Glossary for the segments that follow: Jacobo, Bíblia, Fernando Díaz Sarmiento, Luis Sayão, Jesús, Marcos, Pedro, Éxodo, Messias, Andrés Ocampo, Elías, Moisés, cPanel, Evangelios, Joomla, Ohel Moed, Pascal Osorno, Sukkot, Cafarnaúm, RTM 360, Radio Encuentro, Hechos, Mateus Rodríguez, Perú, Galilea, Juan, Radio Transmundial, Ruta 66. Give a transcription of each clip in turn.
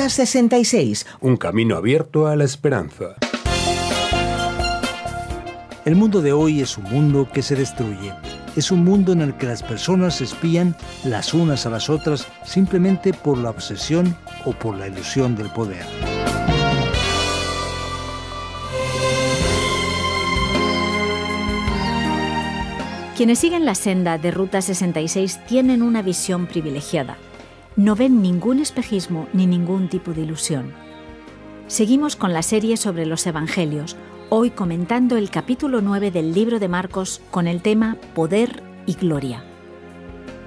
Ruta 66, un camino abierto a la esperanza. El mundo de hoy es un mundo que se destruye. Es un mundo en el que las personas se espían las unas a las otras simplemente por la obsesión o por la ilusión del poder. Quienes siguen la senda de Ruta 66 tienen una visión privilegiada. No ven ningún espejismo ni ningún tipo de ilusión. Seguimos con la serie sobre los Evangelios, hoy comentando el capítulo 9 del libro de Marcos con el tema Poder y Gloria.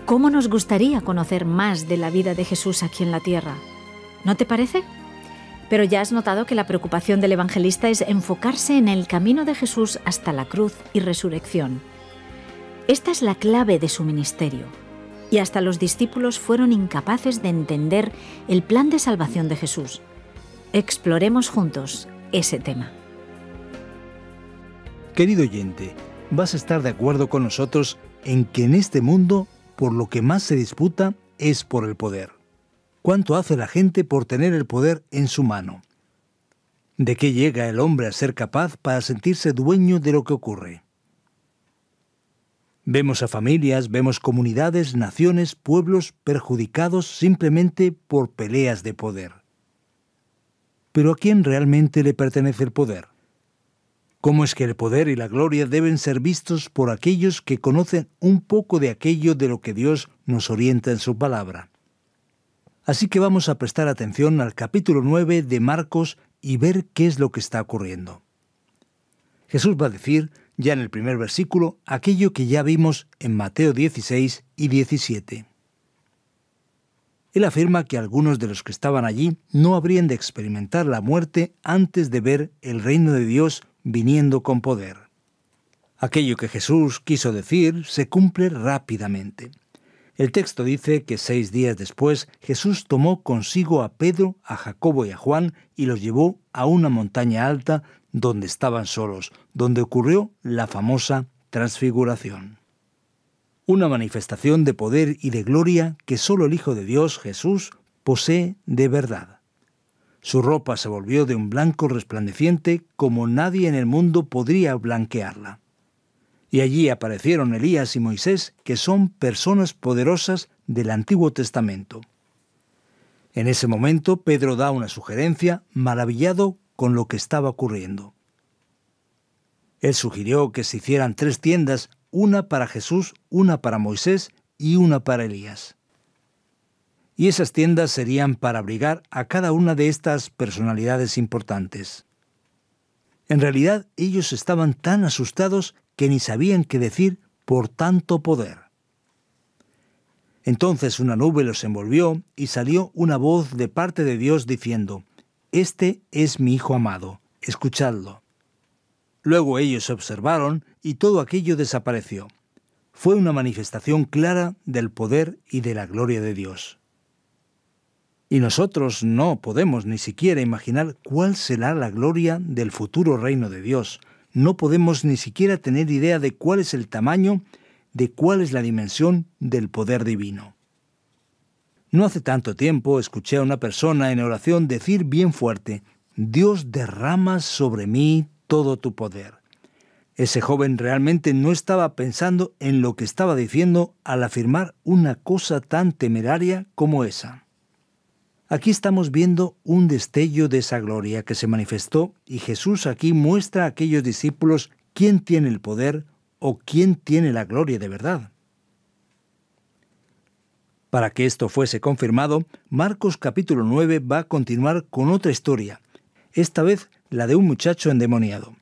¿Cómo nos gustaría conocer más de la vida de Jesús aquí en la tierra? ¿No te parece? Pero ya has notado que la preocupación del evangelista es enfocarse en el camino de Jesús hasta la cruz y resurrección. Esta es la clave de su ministerio, y hasta los discípulos fueron incapaces de entender el plan de salvación de Jesús. Exploremos juntos ese tema. Querido oyente, vas a estar de acuerdo con nosotros en que en este mundo, por lo que más se disputa es por el poder. ¿Cuánto hace la gente por tener el poder en su mano? ¿De qué llega el hombre a ser capaz para sentirse dueño de lo que ocurre? Vemos a familias, vemos comunidades, naciones, pueblos perjudicados simplemente por peleas de poder. ¿Pero a quién realmente le pertenece el poder? ¿Cómo es que el poder y la gloria deben ser vistos por aquellos que conocen un poco de aquello de lo que Dios nos orienta en su palabra? Así que vamos a prestar atención al capítulo 9 de Marcos y ver qué es lo que está ocurriendo. Jesús va a decir, ya en el primer versículo, aquello que ya vimos en Mateo 16 y 17. Él afirma que algunos de los que estaban allí no habrían de experimentar la muerte antes de ver el reino de Dios viniendo con poder. Aquello que Jesús quiso decir se cumple rápidamente. El texto dice que 6 días después Jesús tomó consigo a Pedro, a Jacobo y a Juan y los llevó a una montaña alta donde estaban solos, donde ocurrió la famosa transfiguración. Una manifestación de poder y de gloria que solo el Hijo de Dios, Jesús, posee de verdad. Su ropa se volvió de un blanco resplandeciente como nadie en el mundo podría blanquearla. Y allí aparecieron Elías y Moisés, que son personas poderosas del Antiguo Testamento. En ese momento Pedro da una sugerencia, maravillado con lo que estaba ocurriendo. Él sugirió que se hicieran 3 tiendas, una para Jesús, una para Moisés y una para Elías. Y esas tiendas serían para abrigar a cada una de estas personalidades importantes. En realidad, ellos estaban tan asustados que ni sabían qué decir por tanto poder. Entonces una nube los envolvió y salió una voz de parte de Dios diciendo, «Este es mi Hijo amado, escuchadlo». Luego ellos observaron y todo aquello desapareció. Fue una manifestación clara del poder y de la gloria de Dios. Y nosotros no podemos ni siquiera imaginar cuál será la gloria del futuro reino de Dios. No podemos ni siquiera tener idea de cuál es el tamaño, de cuál es la dimensión del poder divino. No hace tanto tiempo escuché a una persona en oración decir bien fuerte, «Dios derrama sobre mí todo tu poder». Ese joven realmente no estaba pensando en lo que estaba diciendo al afirmar una cosa tan temeraria como esa. Aquí estamos viendo un destello de esa gloria que se manifestó y Jesús aquí muestra a aquellos discípulos quién tiene el poder o quién tiene la gloria de verdad. Para que esto fuese confirmado, Marcos capítulo 9 va a continuar con otra historia, esta vez la de un muchacho endemoniado.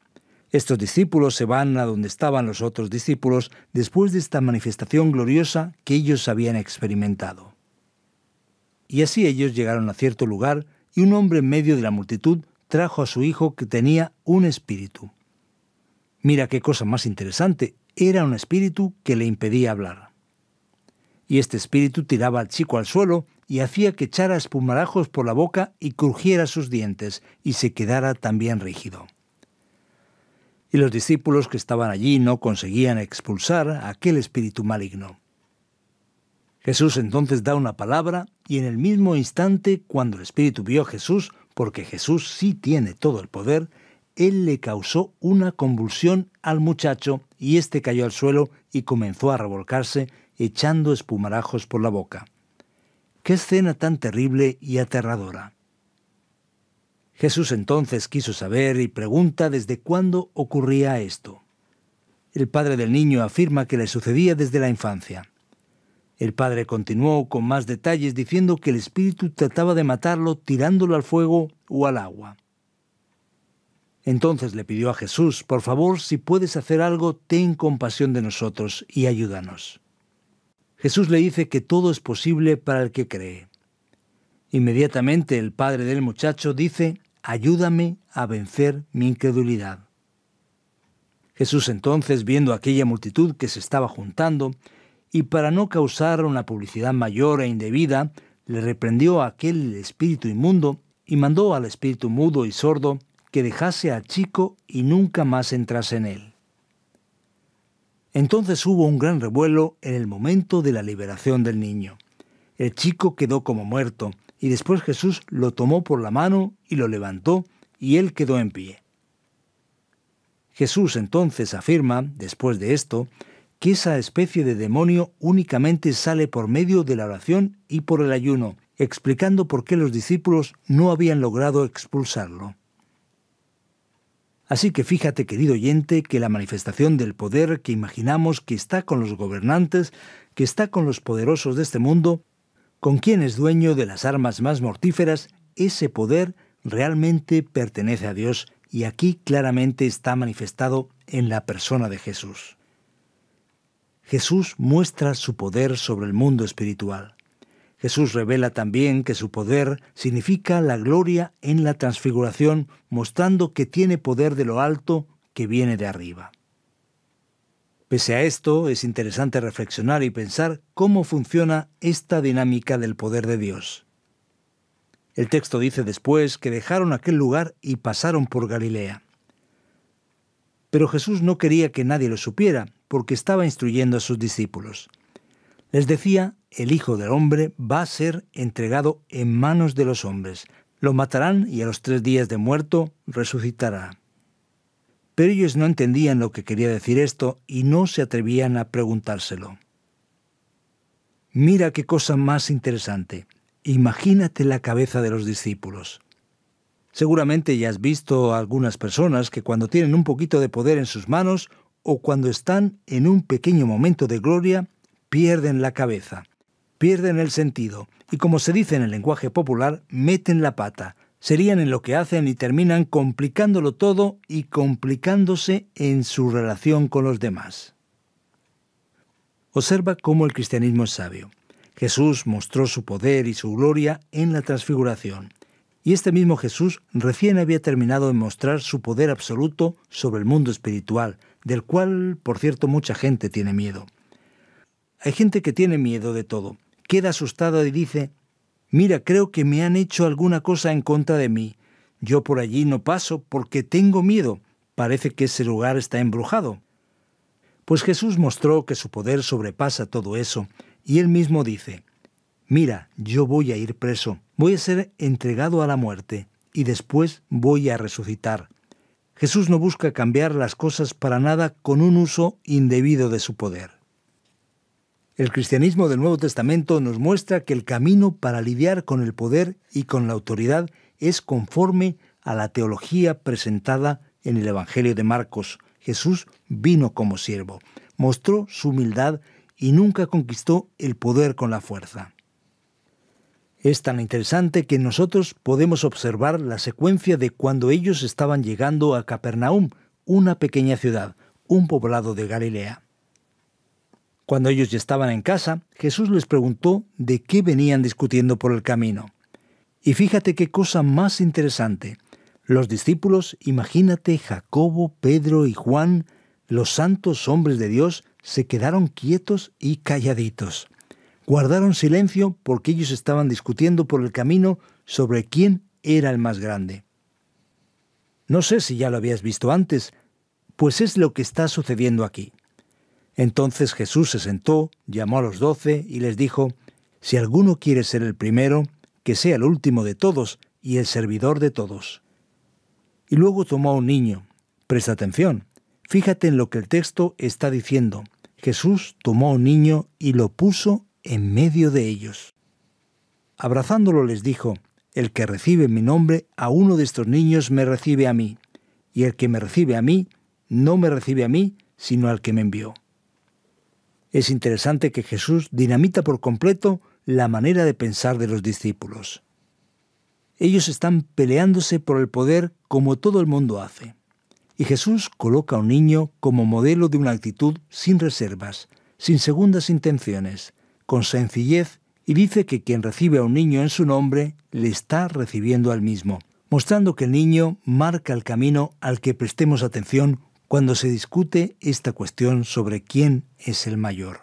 Estos discípulos se van a donde estaban los otros discípulos después de esta manifestación gloriosa que ellos habían experimentado. Y así ellos llegaron a cierto lugar y un hombre en medio de la multitud trajo a su hijo que tenía un espíritu. Mira qué cosa más interesante, era un espíritu que le impedía hablar. Y este espíritu tiraba al chico al suelo y hacía que echara espumarajos por la boca y crujiera sus dientes y se quedara también rígido. Y los discípulos que estaban allí no conseguían expulsar a aquel espíritu maligno. Jesús entonces da una palabra y en el mismo instante, cuando el Espíritu vio a Jesús, porque Jesús sí tiene todo el poder, él le causó una convulsión al muchacho y éste cayó al suelo y comenzó a revolcarse, echando espumarajos por la boca. ¡Qué escena tan terrible y aterradora! Jesús entonces quiso saber y pregunta desde cuándo ocurría esto. El padre del niño afirma que le sucedía desde la infancia. El padre continuó con más detalles diciendo que el espíritu trataba de matarlo tirándolo al fuego o al agua. Entonces le pidió a Jesús, por favor, si puedes hacer algo, ten compasión de nosotros y ayúdanos. Jesús le dice que todo es posible para el que cree. Inmediatamente el padre del muchacho dice, ayúdame a vencer mi incredulidad. Jesús entonces, viendo aquella multitud que se estaba juntando, y para no causar una publicidad mayor e indebida, le reprendió a aquel espíritu inmundo y mandó al espíritu mudo y sordo que dejase al chico y nunca más entrase en él. Entonces hubo un gran revuelo en el momento de la liberación del niño. El chico quedó como muerto, y después Jesús lo tomó por la mano y lo levantó, y él quedó en pie. Jesús entonces afirma, después de esto, que esa especie de demonio únicamente sale por medio de la oración y por el ayuno, explicando por qué los discípulos no habían logrado expulsarlo. Así que fíjate, querido oyente, que la manifestación del poder que imaginamos que está con los gobernantes, que está con los poderosos de este mundo, con quien es dueño de las armas más mortíferas, ese poder realmente pertenece a Dios y aquí claramente está manifestado en la persona de Jesús. Jesús muestra su poder sobre el mundo espiritual. Jesús revela también que su poder significa la gloria en la transfiguración, mostrando que tiene poder de lo alto que viene de arriba. Pese a esto, es interesante reflexionar y pensar cómo funciona esta dinámica del poder de Dios. El texto dice después que dejaron aquel lugar y pasaron por Galilea. Pero Jesús no quería que nadie lo supiera, porque estaba instruyendo a sus discípulos. Les decía, el Hijo del Hombre va a ser entregado en manos de los hombres. Lo matarán y a los 3 días de muerto resucitará. Pero ellos no entendían lo que quería decir esto y no se atrevían a preguntárselo. Mira qué cosa más interesante. Imagínate la cabeza de los discípulos. Seguramente ya has visto a algunas personas que cuando tienen un poquito de poder en sus manos o cuando están en un pequeño momento de gloria, pierden la cabeza, pierden el sentido y, como se dice en el lenguaje popular, meten la pata, se lían en lo que hacen y terminan complicándolo todo y complicándose en su relación con los demás. Observa cómo el cristianismo es sabio. Jesús mostró su poder y su gloria en la transfiguración. Y este mismo Jesús recién había terminado de mostrar su poder absoluto sobre el mundo espiritual, del cual, por cierto, mucha gente tiene miedo. Hay gente que tiene miedo de todo, queda asustada y dice, «Mira, creo que me han hecho alguna cosa en contra de mí. Yo por allí no paso porque tengo miedo. Parece que ese lugar está embrujado». Pues Jesús mostró que su poder sobrepasa todo eso, y él mismo dice, «Mira, yo voy a ir preso. Voy a ser entregado a la muerte y después voy a resucitar». Jesús no busca cambiar las cosas para nada con un uso indebido de su poder. El cristianismo del Nuevo Testamento nos muestra que el camino para lidiar con el poder y con la autoridad es conforme a la teología presentada en el Evangelio de Marcos. Jesús vino como siervo, mostró su humildad y nunca conquistó el poder con la fuerza. Es tan interesante que nosotros podemos observar la secuencia de cuando ellos estaban llegando a Cafarnaúm, una pequeña ciudad, un poblado de Galilea. Cuando ellos ya estaban en casa, Jesús les preguntó de qué venían discutiendo por el camino. Y fíjate qué cosa más interesante. Los discípulos, imagínate, Jacobo, Pedro y Juan, los santos hombres de Dios, se quedaron quietos y calladitos. Guardaron silencio porque ellos estaban discutiendo por el camino sobre quién era el más grande. No sé si ya lo habías visto antes, pues es lo que está sucediendo aquí. Entonces Jesús se sentó, llamó a los 12 y les dijo, «Si alguno quiere ser el primero, que sea el último de todos y el servidor de todos». Y luego tomó a un niño. Presta atención. Fíjate en lo que el texto está diciendo. Jesús tomó a un niño y lo puso en medio de ellos. Abrazándolo les dijo, «El que recibe en mi nombre a uno de estos niños me recibe a mí, y el que me recibe a mí no me recibe a mí, sino al que me envió». Es interesante que Jesús dinamita por completo la manera de pensar de los discípulos. Ellos están peleándose por el poder como todo el mundo hace. Y Jesús coloca a un niño como modelo de una actitud sin reservas, sin segundas intenciones, con sencillez, y dice que quien recibe a un niño en su nombre le está recibiendo al mismo, mostrando que el niño marca el camino al que prestemos atención cuando se discute esta cuestión sobre quién es el mayor.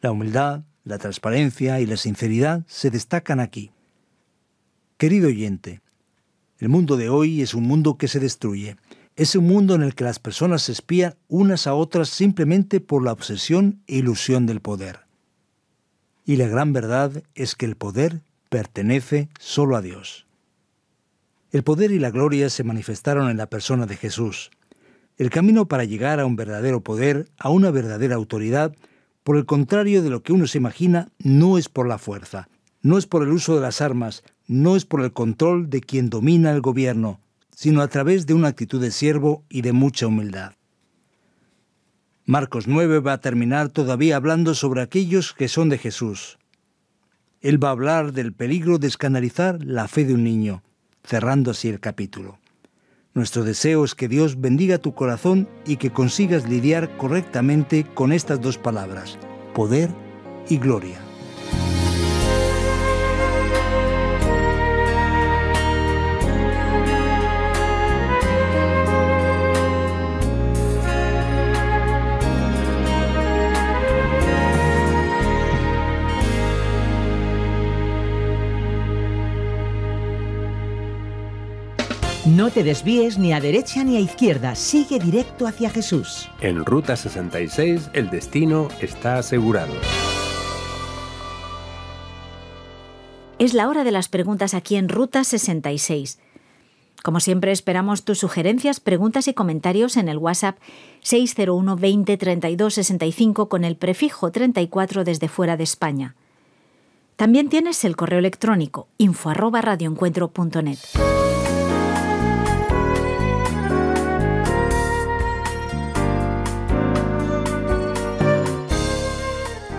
La humildad, la transparencia y la sinceridad se destacan aquí. Querido oyente, el mundo de hoy es un mundo que se destruye. Es un mundo en el que las personas se espían unas a otras simplemente por la obsesión e ilusión del poder. Y la gran verdad es que el poder pertenece solo a Dios. El poder y la gloria se manifestaron en la persona de Jesús. El camino para llegar a un verdadero poder, a una verdadera autoridad, por el contrario de lo que uno se imagina, no es por la fuerza, no es por el uso de las armas, no es por el control de quien domina el gobierno, sino a través de una actitud de siervo y de mucha humildad. Marcos 9 va a terminar todavía hablando sobre aquellos que son de Jesús. Él va a hablar del peligro de escandalizar la fe de un niño, cerrando así el capítulo. Nuestro deseo es que Dios bendiga tu corazón y que consigas lidiar correctamente con estas dos palabras, poder y gloria. No te desvíes ni a derecha ni a izquierda, sigue directo hacia Jesús. En Ruta 66, el destino está asegurado. Es la hora de las preguntas aquí en Ruta 66. Como siempre, esperamos tus sugerencias, preguntas y comentarios en el WhatsApp 601 20 32 65 con el prefijo 34 desde fuera de España. También tienes el correo electrónico info@radioencuentro.net.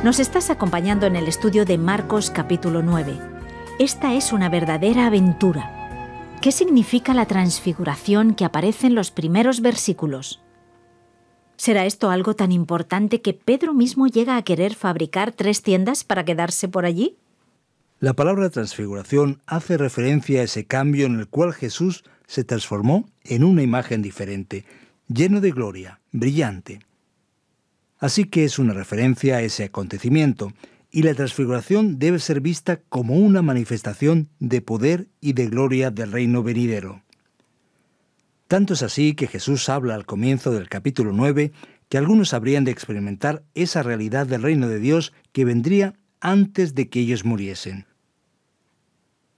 Nos estás acompañando en el estudio de Marcos capítulo 9. Esta es una verdadera aventura. ¿Qué significa la transfiguración que aparece en los primeros versículos? ¿Será esto algo tan importante que Pedro mismo llega a querer fabricar 3 tiendas para quedarse por allí? La palabra transfiguración hace referencia a ese cambio en el cual Jesús se transformó en una imagen diferente, lleno de gloria, brillante. Así que es una referencia a ese acontecimiento, y la transfiguración debe ser vista como una manifestación de poder y de gloria del reino venidero. Tanto es así que Jesús habla al comienzo del capítulo 9 que algunos habrían de experimentar esa realidad del reino de Dios que vendría antes de que ellos muriesen.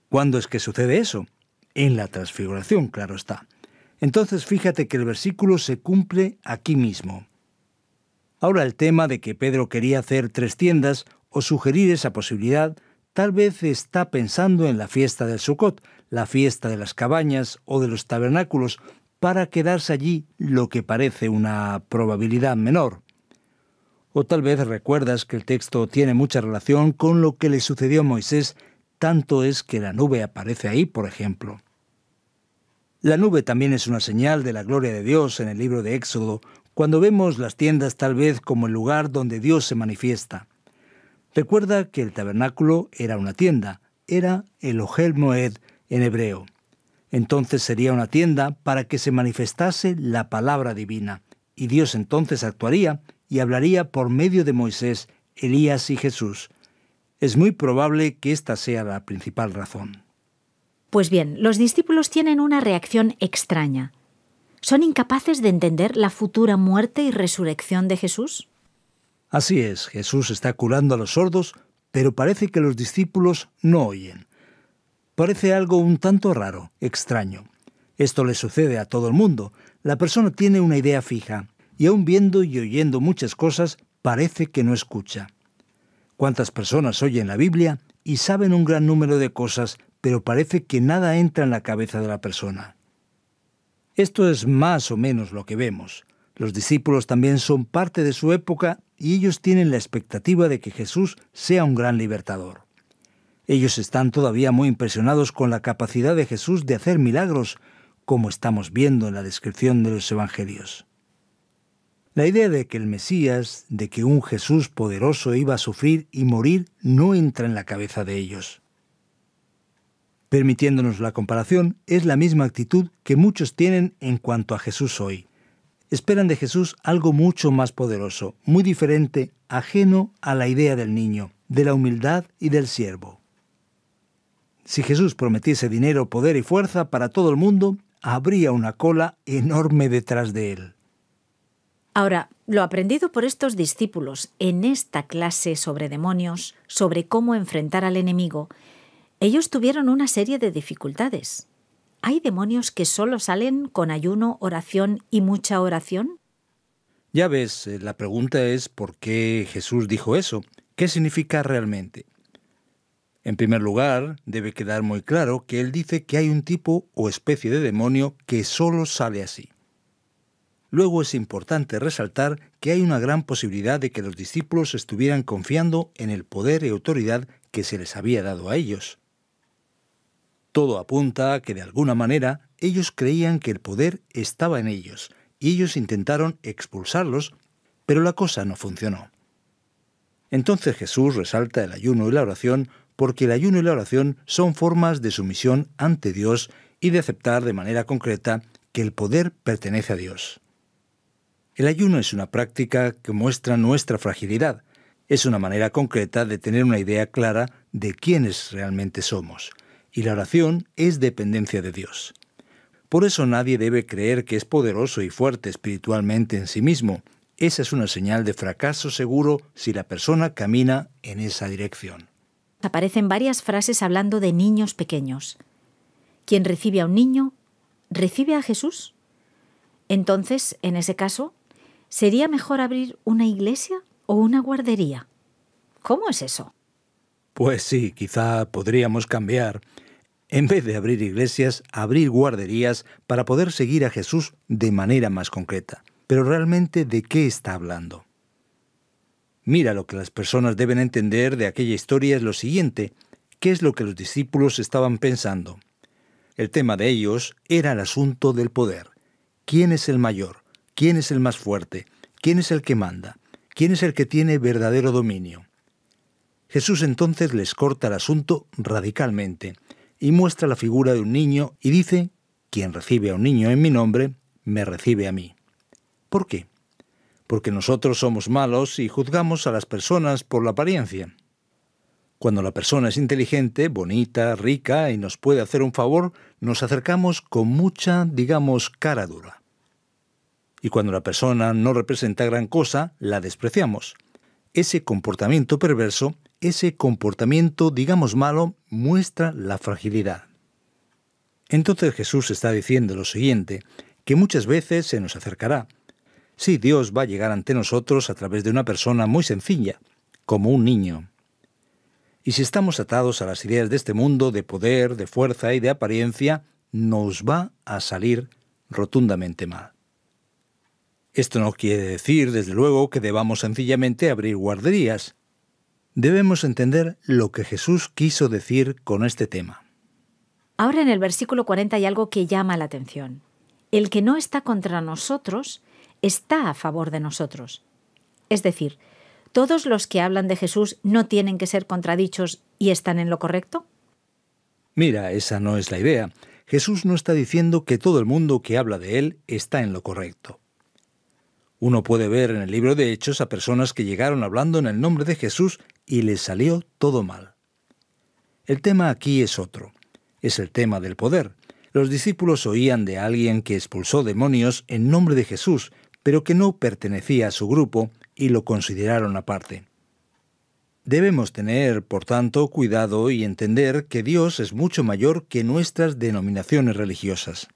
¿Cuándo es que sucede eso? En la transfiguración, claro está. Entonces fíjate que el versículo se cumple aquí mismo. Ahora el tema de que Pedro quería hacer 3 tiendas o sugerir esa posibilidad, tal vez está pensando en la fiesta del Sukkot, la fiesta de las cabañas o de los tabernáculos, para quedarse allí, lo que parece una probabilidad menor. O tal vez recuerdas que el texto tiene mucha relación con lo que le sucedió a Moisés, tanto es que la nube aparece ahí, por ejemplo. La nube también es una señal de la gloria de Dios en el libro de Éxodo, cuando vemos las tiendas tal vez como el lugar donde Dios se manifiesta. Recuerda que el tabernáculo era una tienda, era el Ohel Moed en hebreo. Entonces sería una tienda para que se manifestase la palabra divina, y Dios entonces actuaría y hablaría por medio de Moisés, Elías y Jesús. Es muy probable que esta sea la principal razón. Pues bien, los discípulos tienen una reacción extraña. ¿Son incapaces de entender la futura muerte y resurrección de Jesús? Así es, Jesús está curando a los sordos, pero parece que los discípulos no oyen. Parece algo un tanto raro, extraño. Esto le sucede a todo el mundo. La persona tiene una idea fija, y aun viendo y oyendo muchas cosas, parece que no escucha. ¿Cuántas personas oyen la Biblia y saben un gran número de cosas, pero parece que nada entra en la cabeza de la persona? Esto es más o menos lo que vemos. Los discípulos también son parte de su época y ellos tienen la expectativa de que Jesús sea un gran libertador. Ellos están todavía muy impresionados con la capacidad de Jesús de hacer milagros, como estamos viendo en la descripción de los Evangelios. La idea de que el Mesías, de que un Jesús poderoso iba a sufrir y morir, no entra en la cabeza de ellos. Permitiéndonos la comparación, es la misma actitud que muchos tienen en cuanto a Jesús hoy. Esperan de Jesús algo mucho más poderoso, muy diferente, ajeno a la idea del niño, de la humildad y del siervo. Si Jesús prometiese dinero, poder y fuerza para todo el mundo, habría una cola enorme detrás de él. Ahora, lo aprendido por estos discípulos en esta clase sobre demonios, sobre cómo enfrentar al enemigo, ellos tuvieron una serie de dificultades. ¿Hay demonios que solo salen con ayuno, oración y mucha oración? Ya ves, la pregunta es ¿por qué Jesús dijo eso? ¿Qué significa realmente? En primer lugar, debe quedar muy claro que él dice que hay un tipo o especie de demonio que solo sale así. Luego es importante resaltar que hay una gran posibilidad de que los discípulos estuvieran confiando en el poder y autoridad que se les había dado a ellos. Todo apunta a que de alguna manera ellos creían que el poder estaba en ellos y ellos intentaron expulsarlos, pero la cosa no funcionó. Entonces Jesús resalta el ayuno y la oración porque el ayuno y la oración son formas de sumisión ante Dios y de aceptar de manera concreta que el poder pertenece a Dios. El ayuno es una práctica que muestra nuestra fragilidad. Es una manera concreta de tener una idea clara de quiénes realmente somos. Y la oración es dependencia de Dios. Por eso nadie debe creer que es poderoso y fuerte espiritualmente en sí mismo. Esa es una señal de fracaso seguro si la persona camina en esa dirección. Aparecen varias frases hablando de niños pequeños. Quien recibe a un niño, ¿recibe a Jesús? Entonces, en ese caso, ¿sería mejor abrir una iglesia o una guardería? ¿Cómo es eso? Pues sí, quizá podríamos cambiar. En vez de abrir iglesias, abrir guarderías para poder seguir a Jesús de manera más concreta. Pero realmente, ¿de qué está hablando? Mira, lo que las personas deben entender de aquella historia es lo siguiente. ¿Qué es lo que los discípulos estaban pensando? El tema de ellos era el asunto del poder. ¿Quién es el mayor? ¿Quién es el más fuerte? ¿Quién es el que manda? ¿Quién es el que tiene verdadero dominio? Jesús entonces les corta el asunto radicalmente y muestra la figura de un niño y dice: «Quien recibe a un niño en mi nombre, me recibe a mí». ¿Por qué? Porque nosotros somos malos y juzgamos a las personas por la apariencia. Cuando la persona es inteligente, bonita, rica y nos puede hacer un favor, nos acercamos con mucha, digamos, cara dura. Y cuando la persona no representa gran cosa, la despreciamos. Ese comportamiento perverso, ese comportamiento, digamos, malo, muestra la fragilidad. Entonces Jesús está diciendo lo siguiente, que muchas veces se nos acercará. Sí, Dios va a llegar ante nosotros a través de una persona muy sencilla, como un niño. Y si estamos atados a las ideas de este mundo, de poder, de fuerza y de apariencia, nos va a salir rotundamente mal. Esto no quiere decir, desde luego, que debamos sencillamente abrir guarderías. Debemos entender lo que Jesús quiso decir con este tema. Ahora en el versículo 40 hay algo que llama la atención. El que no está contra nosotros está a favor de nosotros. Es decir, ¿todos los que hablan de Jesús no tienen que ser contradichos y están en lo correcto? Mira, esa no es la idea. Jesús no está diciendo que todo el mundo que habla de él está en lo correcto. Uno puede ver en el libro de Hechos a personas que llegaron hablando en el nombre de Jesús y les salió todo mal. El tema aquí es otro. Es el tema del poder. Los discípulos oían de alguien que expulsó demonios en nombre de Jesús, pero que no pertenecía a su grupo y lo consideraron aparte. Debemos tener, por tanto, cuidado y entender que Dios es mucho mayor que nuestras denominaciones religiosas.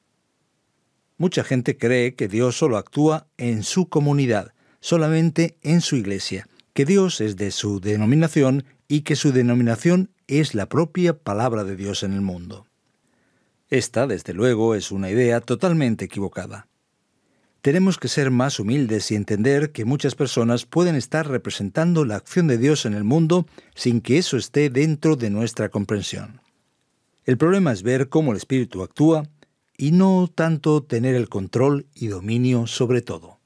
Mucha gente cree que Dios solo actúa en su comunidad, solamente en su iglesia, que Dios es de su denominación y que su denominación es la propia palabra de Dios en el mundo. Esta, desde luego, es una idea totalmente equivocada. Tenemos que ser más humildes y entender que muchas personas pueden estar representando la acción de Dios en el mundo sin que eso esté dentro de nuestra comprensión. El problema es ver cómo el Espíritu actúa y no tanto tener el control y dominio sobre todo.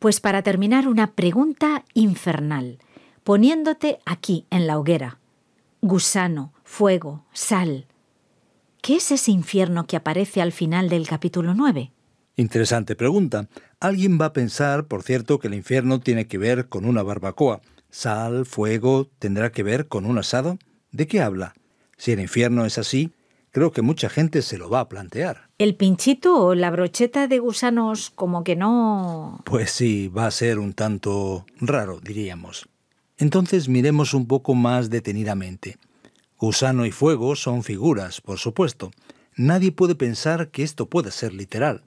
Pues para terminar, una pregunta infernal, poniéndote aquí en la hoguera. Gusano, fuego, sal. ¿Qué es ese infierno que aparece al final del capítulo 9? Interesante pregunta. Alguien va a pensar, por cierto, que el infierno tiene que ver con una barbacoa. ¿Sal, fuego, tendrá que ver con un asado? ¿De qué habla? Si el infierno es así, creo que mucha gente se lo va a plantear. ¿El pinchito o la brocheta de gusanos como que no...? Pues sí, va a ser un tanto raro, diríamos. Entonces miremos un poco más detenidamente. Gusano y fuego son figuras, por supuesto. Nadie puede pensar que esto pueda ser literal.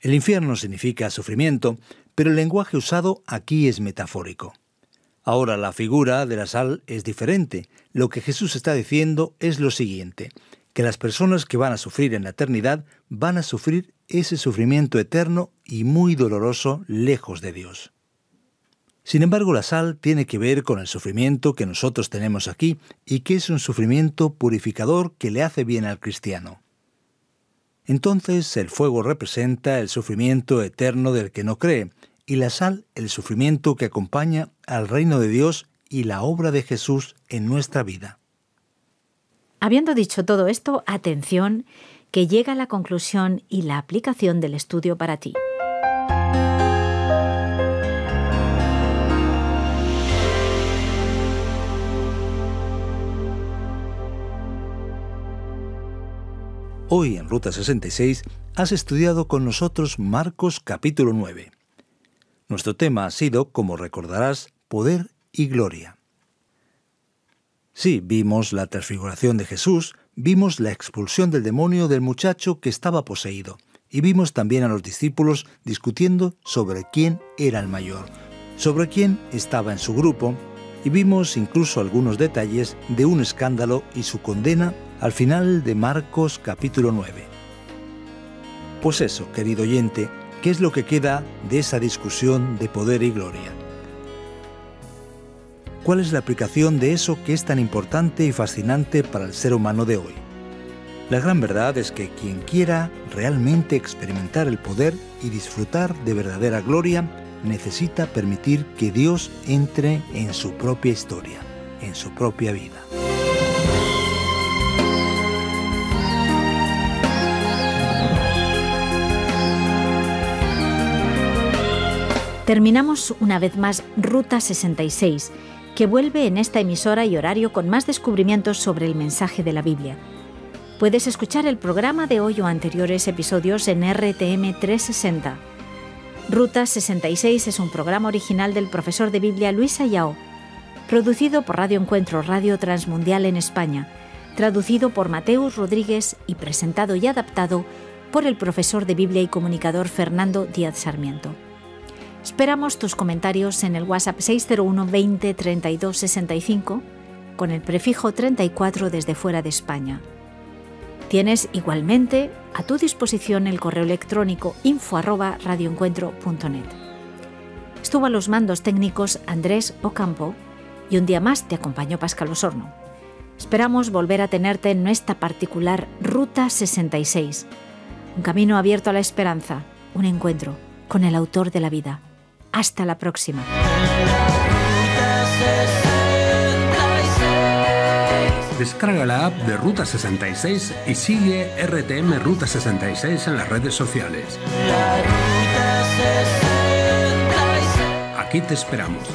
El infierno significa sufrimiento, pero el lenguaje usado aquí es metafórico. Ahora, la figura de la sal es diferente. Lo que Jesús está diciendo es lo siguiente, que las personas que van a sufrir en la eternidad van a sufrir ese sufrimiento eterno y muy doloroso lejos de Dios. Sin embargo, la sal tiene que ver con el sufrimiento que nosotros tenemos aquí y que es un sufrimiento purificador que le hace bien al cristiano. Entonces, el fuego representa el sufrimiento eterno del que no cree, y la sal, el sufrimiento que acompaña al reino de Dios y la obra de Jesús en nuestra vida. Habiendo dicho todo esto, atención, que llega la conclusión y la aplicación del estudio para ti. Hoy en Ruta 66 has estudiado con nosotros Marcos capítulo 9. Nuestro tema ha sido, como recordarás, poder y gloria. Sí, vimos la transfiguración de Jesús, vimos la expulsión del demonio del muchacho que estaba poseído y vimos también a los discípulos discutiendo sobre quién era el mayor, sobre quién estaba en su grupo y vimos incluso algunos detalles de un escándalo y su condena al final de Marcos capítulo 9. Pues eso, querido oyente, ¿qué es lo que queda de esa discusión de poder y gloria? ¿Cuál es la aplicación de eso que es tan importante y fascinante para el ser humano de hoy? La gran verdad es que quien quiera realmente experimentar el poder y disfrutar de verdadera gloria, necesita permitir que Dios entre en su propia historia, en su propia vida. Terminamos una vez más Ruta 66, que vuelve en esta emisora y horario con más descubrimientos sobre el mensaje de la Biblia. Puedes escuchar el programa de hoy o anteriores episodios en RTM 360. Ruta 66 es un programa original del profesor de Biblia Luis Sayão, producido por Radio Encuentro, Radio Transmundial en España, traducido por Mateus Rodríguez y presentado y adaptado por el profesor de Biblia y comunicador Fernando Díaz Sarmiento. Esperamos tus comentarios en el WhatsApp 601 20 32 65 con el prefijo 34 desde fuera de España. Tienes igualmente a tu disposición el correo electrónico info@radioencuentro.net. Estuvo a los mandos técnicos Andrés Ocampo y un día más te acompañó Pascal Osorno. Esperamos volver a tenerte en nuestra particular Ruta 66, un camino abierto a la esperanza, un encuentro con el autor de la vida. Hasta la próxima. Descarga la app de Ruta 66 y sigue RTM Ruta 66 en las redes sociales. Aquí te esperamos.